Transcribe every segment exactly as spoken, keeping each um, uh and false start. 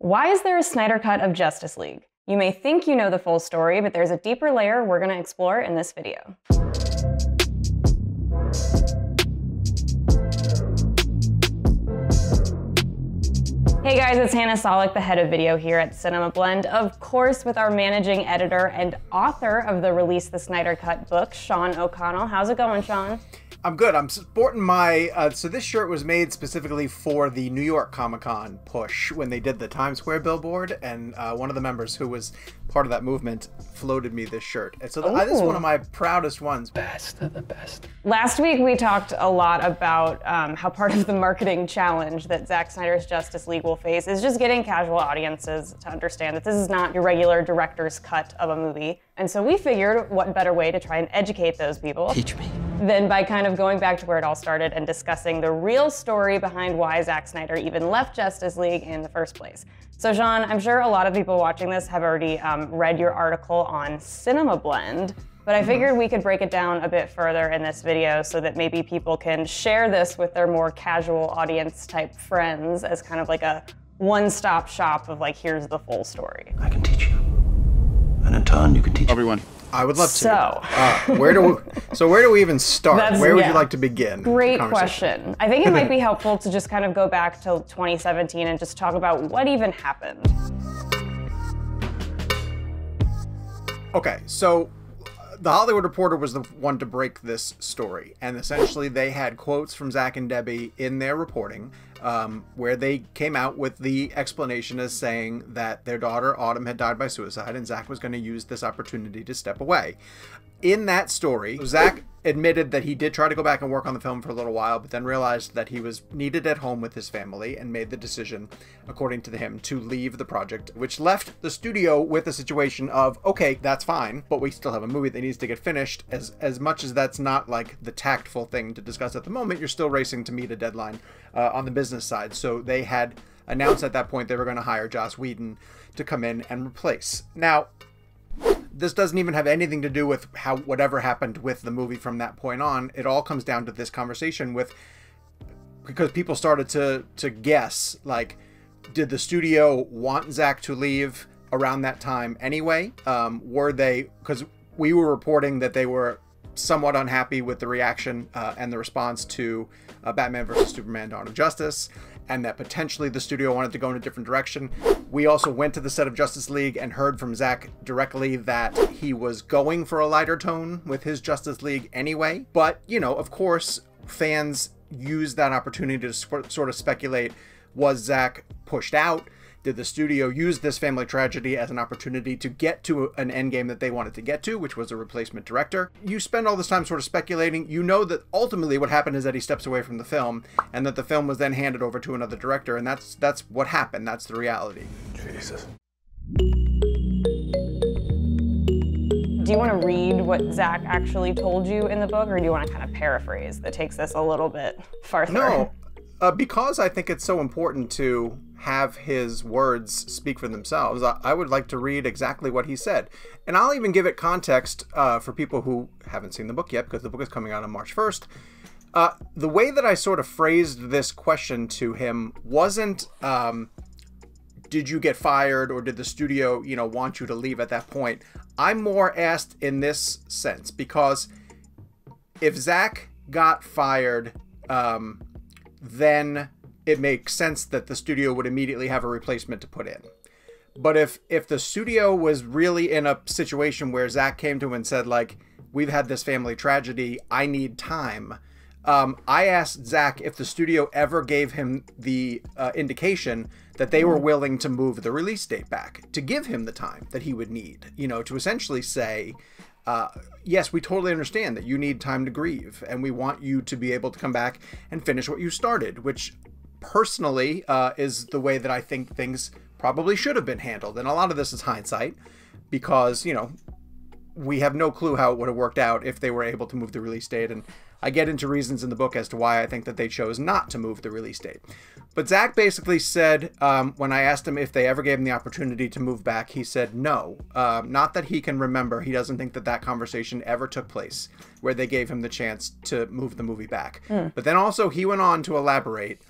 Why is there a Snyder Cut of Justice League? You may think you know the full story, but there's a deeper layer we're going to explore in this video. Hey guys, it's Hannah Saulic, the head of video here at Cinema Blend. Of course, with our managing editor and author of the Release the Snyder Cut book, Sean O'Connell. How's it going, Sean? I'm good. I'm sporting my, uh, so this shirt was made specifically for the New York Comic-Con push when they did the Times Square billboard, and uh, one of the members who was part of that movement floated me this shirt. And so the, uh, this is one of my proudest ones. Best of the best. Last week we talked a lot about um, how part of the marketing challenge that Zack Snyder's Justice League will face is just getting casual audiences to understand that this is not your regular director's cut of a movie. And so we figured what better way to try and educate those people. Teach me. Then by kind of going back to where it all started and discussing the real story behind why Zack Snyder even left Justice League in the first place. So Sean, I'm sure a lot of people watching this have already um, read your article on Cinema Blend, but I figured we could break it down a bit further in this video so that maybe people can share this with their more casual audience type friends as kind of like a one-stop shop of like, here's the full story. I can teach you, and in turn you can teach everyone. I would love to. So, uh, where do we, so where do we even start? That's, where would yeah. you like to begin? Great question. I think it might be helpful to just kind of go back to twenty seventeen and just talk about what even happened. Okay, so The Hollywood Reporter was the one to break this story, and essentially they had quotes from Zack and Debbie in their reporting um, where they came out with the explanation as saying that their daughter Autumn had died by suicide and Zack was going to use this opportunity to step away. In that story, Zack admitted that he did try to go back and work on the film for a little while, but then realized that he was needed at home with his family and made the decision, according to him, to leave the project, which left the studio with a situation of, okay, that's fine, but we still have a movie that needs to get finished. As, as much as that's not like the tactful thing to discuss at the moment, you're still racing to meet a deadline uh, on the business side. So they had announced at that point they were going to hire Joss Whedon to come in and replace. Now, this doesn't even have anything to do with how whatever happened with the movie from that point on. It all comes down to this conversation with, because people started to to guess, like, did the studio want Zack to leave around that time anyway? Um, were they, because we were reporting that they were somewhat unhappy with the reaction uh, and the response to uh, Batman versus Superman, Dawn of Justice, and that potentially the studio wanted to go in a different direction. We also went to the set of Justice League and heard from Zack directly that he was going for a lighter tone with his Justice League anyway. But, you know, of course, fans used that opportunity to sort of speculate, was Zack pushed out? Did the studio use this family tragedy as an opportunity to get to an end game that they wanted to get to, which was a replacement director? You spend all this time sort of speculating. You know that ultimately what happened is that he steps away from the film and that the film was then handed over to another director. And that's that's what happened. That's the reality. Jesus. Do you want to read what Zack actually told you in the book, or do you want to kind of paraphrase that takes this a little bit farther? No, uh, because I think it's so important to have his words speak for themselves. I would like to read exactly what he said. And I'll even give it context uh, for people who haven't seen the book yet, because the book is coming out on March first. Uh, the way that I sort of phrased this question to him wasn't, um, did you get fired or did the studio, you know, want you to leave at that point? I'm more asked in this sense, because if Zack got fired, um, then it makes sense that the studio would immediately have a replacement to put in. But if if the studio was really in a situation where Zack came to him and said, like, we've had this family tragedy, I need time. Um, I asked Zack if the studio ever gave him the uh, indication that they were willing to move the release date back to give him the time that he would need, you know, to essentially say, Uh, yes, we totally understand that you need time to grieve and we want you to be able to come back and finish what you started, which personally uh, is the way that I think things probably should have been handled. And a lot of this is hindsight because, you know, we have no clue how it would have worked out if they were able to move the release date. And I get into reasons in the book as to why I think that they chose not to move the release date. But Zack basically said, um, when I asked him if they ever gave him the opportunity to move back, he said no. Um, not that he can remember. He doesn't think that that conversation ever took place where they gave him the chance to move the movie back. Mm. But then also he went on to elaborate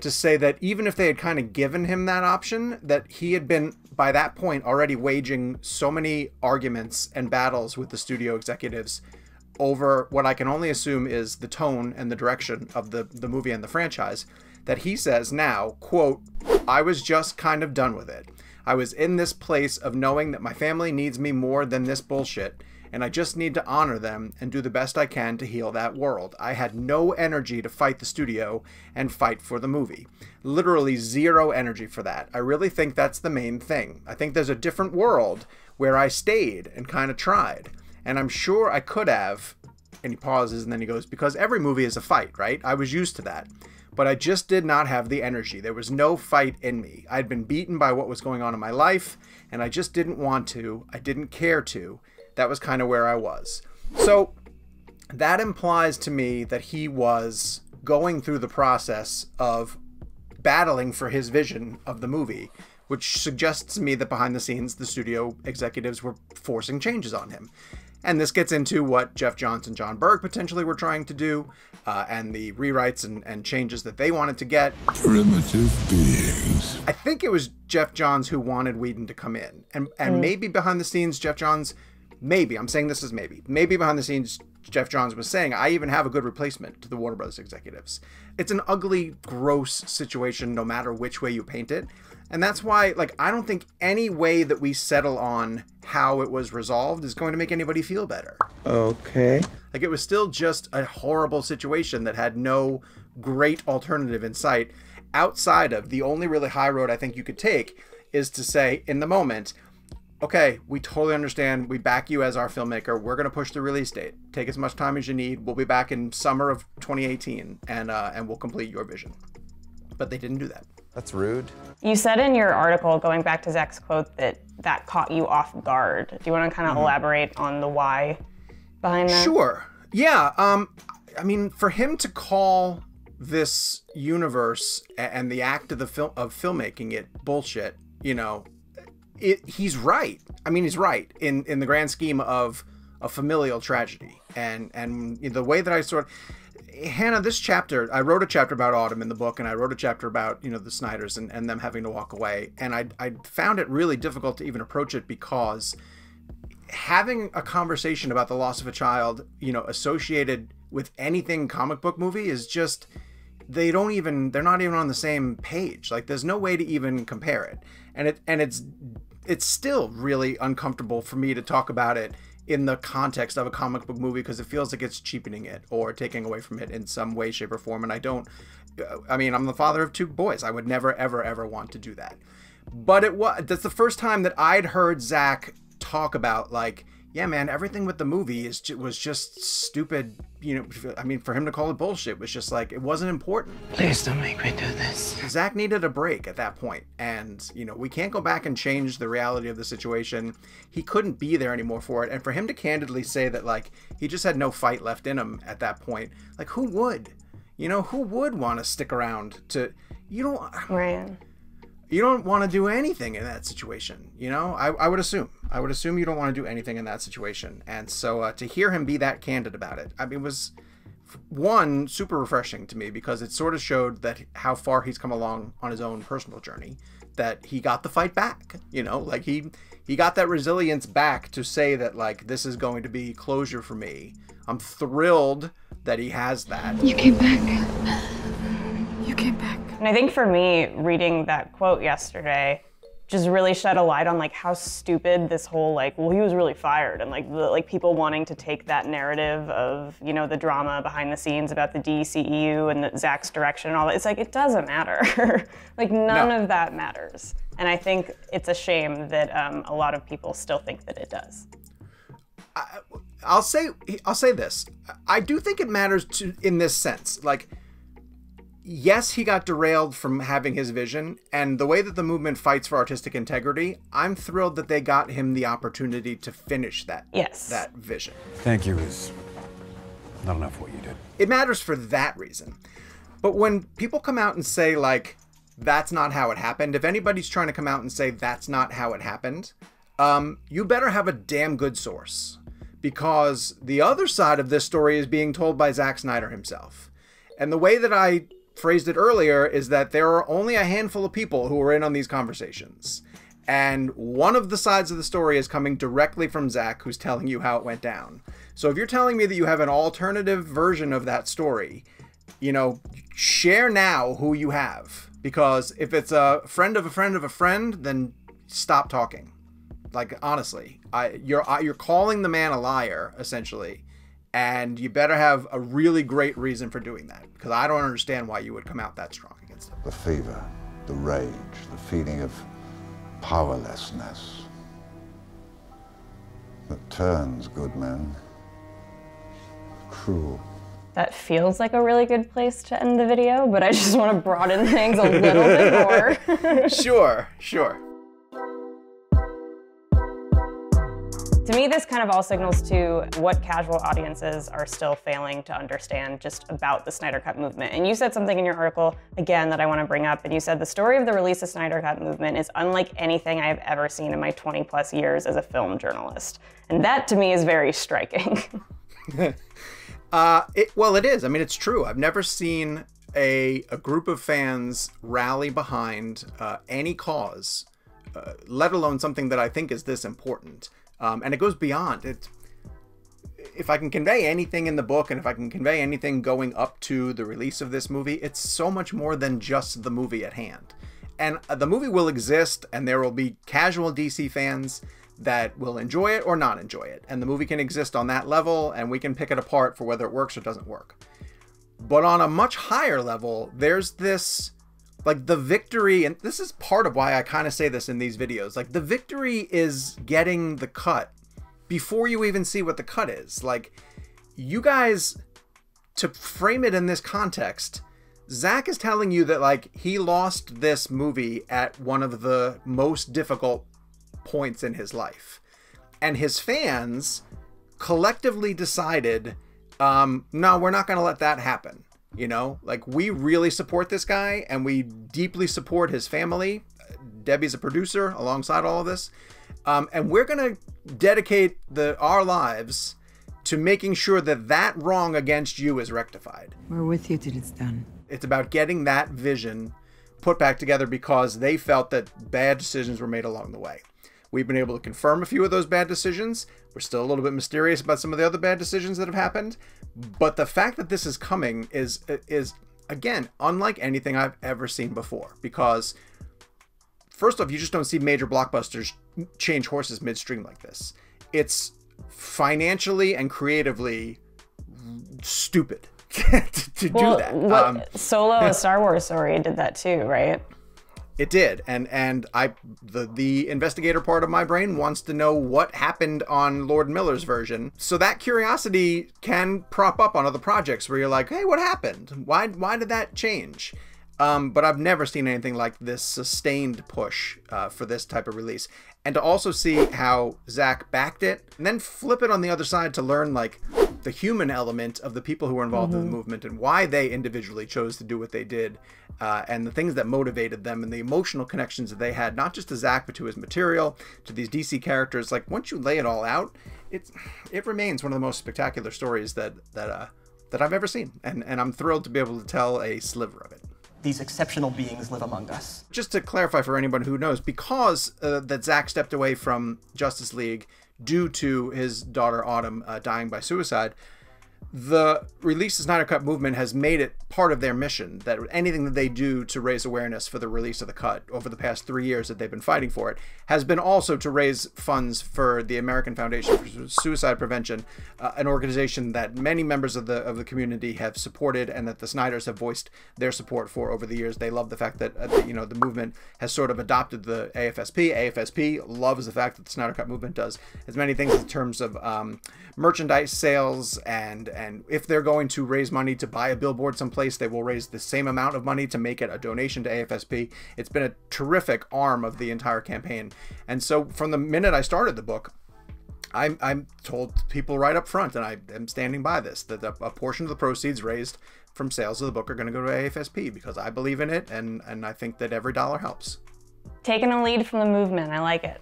to say that even if they had kind of given him that option, that he had been, by that point, already waging so many arguments and battles with the studio executives over what I can only assume is the tone and the direction of the, the movie and the franchise, that he says now, quote, "I was just kind of done with it. I was in this place of knowing that my family needs me more than this bullshit, and I just need to honor them and do the best I can to heal that world. I had no energy to fight the studio and fight for the movie. Literally zero energy for that. I really think that's the main thing. I think there's a different world where I stayed and kind of tried. And I'm sure I could have," and he pauses and then he goes, "because every movie is a fight, right? I was used to that. But I just did not have the energy. There was no fight in me. I'd been beaten by what was going on in my life, and I just didn't want to. I didn't care to. That was kind of where I was." So that implies to me that he was going through the process of battling for his vision of the movie, which suggests to me that behind the scenes, the studio executives were forcing changes on him. And this gets into what Jeff Johns and John Berg potentially were trying to do, uh, and the rewrites and, and changes that they wanted to get. Primitive beings. I think it was Jeff Johns who wanted Whedon to come in. And, and mm. maybe behind the scenes, Jeff Johns, maybe, I'm saying this is maybe, maybe behind the scenes, Jeff Johns was saying, "I even have a good replacement" to the Warner Brothers executives. It's an ugly, gross situation, no matter which way you paint it. And that's why, like, I don't think any way that we settle on how it was resolved is going to make anybody feel better. Okay. Like, it was still just a horrible situation that had no great alternative in sight outside of the only really high road I think you could take is to say, in the moment, okay, we totally understand. We back you as our filmmaker. We're going to push the release date. Take as much time as you need. We'll be back in summer of twenty eighteen, and, uh, and we'll complete your vision. But they didn't do that. That's rude. You said in your article, going back to Zack's quote, that that caught you off guard. Do you want to kind of mm-hmm. elaborate on the why behind that? Sure. Yeah. Um, I mean, for him to call this universe and the act of the film of filmmaking it bullshit, you know, it, he's right. I mean, he's right in in the grand scheme of a familial tragedy, and and the way that I sort of. Hannah, this chapter, I wrote a chapter about Autumn in the book, and I wrote a chapter about, you know, the Snyders and, and them having to walk away. And I, I found it really difficult to even approach it because having a conversation about the loss of a child, you know, associated with anything comic book movie is just, they don't even, they're not even on the same page. Like, there's no way to even compare it. And it, and it's, it's still really uncomfortable for me to talk about it in the context of a comic book movie, because it feels like it's cheapening it or taking away from it in some way, shape, or form. And I don't, I mean, I'm the father of two boys. I would never, ever, ever want to do that. But it was, that's the first time that I'd heard Zack talk about, like, yeah, man, everything with the movie is was just stupid. You know, I mean, for him to call it bullshit was just like, it wasn't important. Please don't make me do this. Zack needed a break at that point. And, you know, we can't go back and change the reality of the situation. He couldn't be there anymore for it. And for him to candidly say that, like, he just had no fight left in him at that point. Like, who would? You know, who would want to stick around to, you don't, Ryan. You don't want to do anything in that situation, you know? I, I would assume. I would assume you don't want to do anything in that situation. And so uh, to hear him be that candid about it, I mean, was, one, super refreshing to me because it sort of showed that how far he's come along on his own personal journey, that he got the fight back, you know? Like, he, he got that resilience back to say that, like, this is going to be closure for me. I'm thrilled that he has that. You came back. You came back. And I think for me, reading that quote yesterday just really shed a light on, like, how stupid this whole, like, well, he was really fired, and like the, like people wanting to take that narrative of, you know, the drama behind the scenes about the D C E U and the, Zack's direction and all that. It's like, it doesn't matter. Like, none no. of that matters. And I think it's a shame that um, a lot of people still think that it does. I, I'll say, I'll say this. I do think it matters to, in this sense, like, yes, he got derailed from having his vision, and the way that the movement fights for artistic integrity, I'm thrilled that they got him the opportunity to finish that, yes. that vision. Thank you is not enough what you did. It matters for that reason. But when people come out and say, like, that's not how it happened, if anybody's trying to come out and say that's not how it happened, um, you better have a damn good source, because the other side of this story is being told by Zack Snyder himself. And the way that I phrased it earlier, is that there are only a handful of people who are in on these conversations. And one of the sides of the story is coming directly from Zack, who's telling you how it went down. So if you're telling me that you have an alternative version of that story, you know, share now who you have. Because if it's a friend of a friend of a friend, then stop talking. Like, honestly, I, you're, you're calling the man a liar, essentially. And you better have a really great reason for doing that, because I don't understand why you would come out that strong against them. The fever, the rage, the feeling of powerlessness that turns good men cruel. That feels like a really good place to end the video, but I just want to broaden things a little bit more. Sure, sure. To me, this kind of all signals to what casual audiences are still failing to understand just about the Snyder Cut movement. And you said something in your article, again, that I want to bring up, and you said the story of the release of Snyder Cut movement is unlike anything I have ever seen in my twenty plus years as a film journalist. And that, to me, is very striking. uh, it, well, it is. I mean, it's true. I've never seen a, a group of fans rally behind uh, any cause, uh, let alone something that I think is this important. Um, and it goes beyond it. If I can convey anything in the book, and if I can convey anything going up to the release of this movie, it's so much more than just the movie at hand. And the movie will exist, and there will be casual D C fans that will enjoy it or not enjoy it. And the movie can exist on that level, and we can pick it apart for whether it works or doesn't work. But on a much higher level, there's this, like, the victory, and this is part of why I kind of say this in these videos, like, the victory is getting the cut before you even see what the cut is. Like, you guys, to frame it in this context, Zack is telling you that, like, he lost this movie at one of the most difficult points in his life. And his fans collectively decided, um, no, we're not going to let that happen. You know, like, we really support this guy, and we deeply support his family. Debbie's a producer alongside all of this. Um, and we're going to dedicate the, our lives to making sure that that wrong against you is rectified. We're with you till it's done. It's about getting that vision put back together, because they felt that bad decisions were made along the way. We've been able to confirm a few of those bad decisions. We're still a little bit mysterious about some of the other bad decisions that have happened. But the fact that this is coming is, is again, unlike anything I've ever seen before. Because, first off, you just don't see major blockbusters change horses midstream like this. It's financially and creatively stupid to, to well, do that. What, um, Solo, a Star Wars story, did that too, right? It did, and and I the the investigator part of my brain wants to know what happened on Lord Miller's version. So that curiosity can prop up on other projects where you're like, hey, what happened? Why why did that change? Um, but I've never seen anything like this sustained push uh, for this type of release, and to also see how Zack backed it and then flip it on the other side to learn, like, the human element of the people who were involved mm-hmm. in the movement and why they individually chose to do what they did, uh, and the things that motivated them and the emotional connections that they had, not just to Zack, but to his material, to these D C characters. Like, once you lay it all out, it's, it remains one of the most spectacular stories that, that, uh, that I've ever seen. And, and I'm thrilled to be able to tell a sliver of it. These exceptional beings live among us. Just to clarify for anyone who knows, because uh, that Zack stepped away from Justice League due to his daughter Autumn uh, dying by suicide, the Release the Snyder Cut movement has made it part of their mission that anything that they do to raise awareness for the release of the cut over the past three years that they've been fighting for it has been also to raise funds for the American Foundation for Suicide Prevention, uh, an organization that many members of the of the community have supported and that the Snyders have voiced their support for over the years. They love the fact that, uh, that you know, the movement has sort of adopted the A F S P. A F S P loves the fact that the Snyder Cut movement does as many things in terms of um, merchandise sales and and if they're going to raise money to buy a billboard someplace, they will raise the same amount of money to make it a donation to A F S P. It's been a terrific arm of the entire campaign. And so from the minute I started the book, I'm, I'm told people right up front, and I am standing by this, that a, a portion of the proceeds raised from sales of the book are going to go to A F S P, because I believe in it, and, and I think that every dollar helps. Taking a lead from the movement. I like it.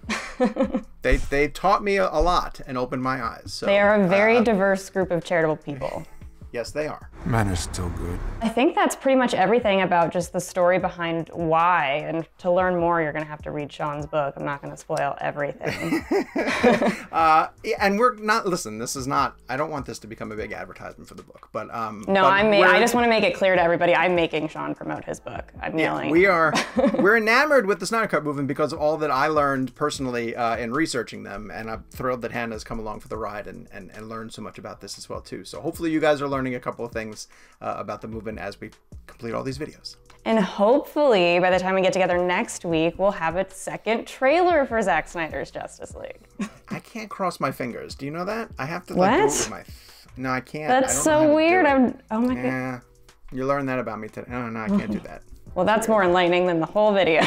they, they taught me a lot and opened my eyes. So, they are a very uh, diverse group of charitable people. Yes, they are. Man is still good. I think that's pretty much everything about just the story behind why. And to learn more, you're going to have to read Sean's book. I'm not going to spoil everything. uh, and we're not, listen, this is not, I don't want this to become a big advertisement for the book. But um, No, but I may, I just want to make it clear to everybody, I'm making Sean promote his book. I'm yeah, yelling. We are, we're enamored with the Snyder Cut movement because of all that I learned personally uh, in researching them. And I'm thrilled that Hannah's come along for the ride and, and, and learned so much about this as well, too. So hopefully you guys are learning a couple of things Uh, about the movement as we complete all these videos. And hopefully by the time we get together next week, we'll have a second trailer for Zack Snyder's Justice League. I can't cross my fingers. Do you know that? I have to like, do it with my... No, I can't. That's I don't so know how weird. I'm... Oh my yeah. God. You learned that about me today. No, no, I can't do that. Well, that's more enlightening than the whole video.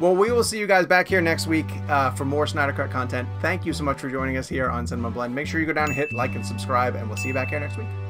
Well, we will see you guys back here next week uh, for more Snyder Cut content. Thank you so much for joining us here on Cinema Blend. Make sure you go down, hit like, and subscribe, and we'll see you back here next week.